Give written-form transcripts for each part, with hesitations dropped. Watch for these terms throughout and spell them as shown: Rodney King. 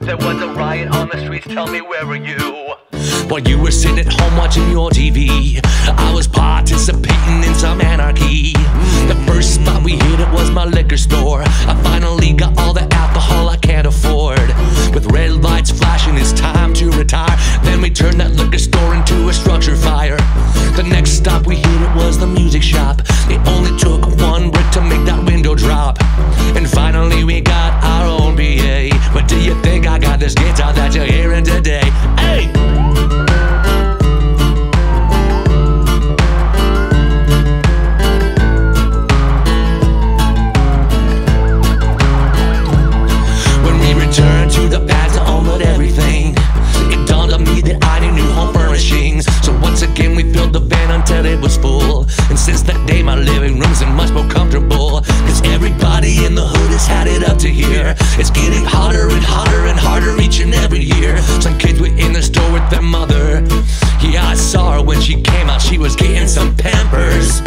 There was a riot on the streets, tell me where were you? While you were sitting at home watching your TV, I was participating in some anarchy. The first spot we hit, it was my liquor store. I finally got all the alcohol I can't afford. With red lights flashing, it's time to retire. Then we turned that liquor store into a structure fire. The next stop we hit, it was the music shop. It only took one brick to make that window drop. And finally we got our own PA. But do you think I got this guitar that you're hearing today? Hey! When we returned to the pad to unload everything, it dawned on me that I needed new home furnishings. So once again we filled the van until it was full. And since that day my living room's been much more comfortable, 'cause everybody in the hood has had it up to here. It's getting hotter and hotter and harder each and every year. Some kids were in the store with their mother. Yeah, I saw her when she came out, she was getting some Pampers.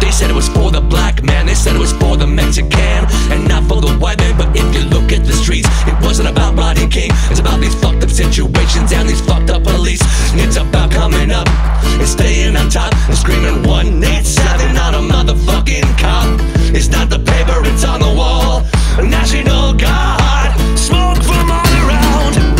They said it was for the black man, they said it was for the Mexican, and not for the white man. But if you look at the streets, it wasn't about Rodney King. It's about these fucked up situations and these fucked up police. And it's about coming up and staying on top and screaming 187, not a motherfucking cop. It's not the paper, it's on the wall. National Guard, smoke from all around.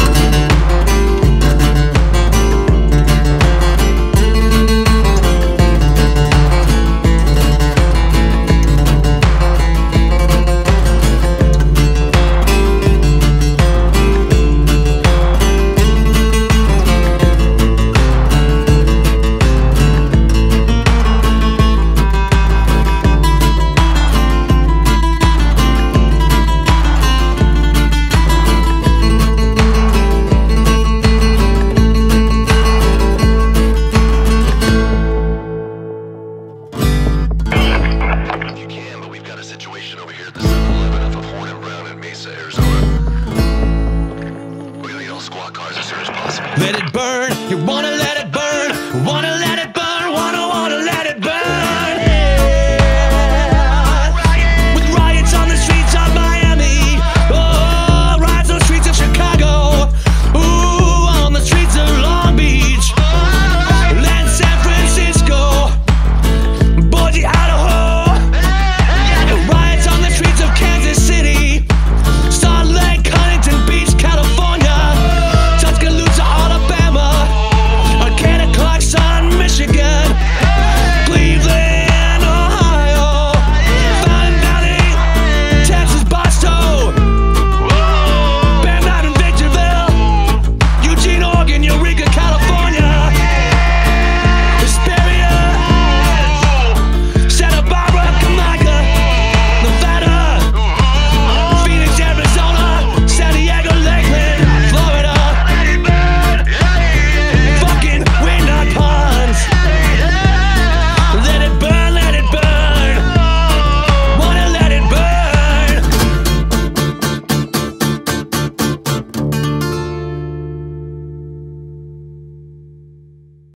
Let it burn, you wanna let it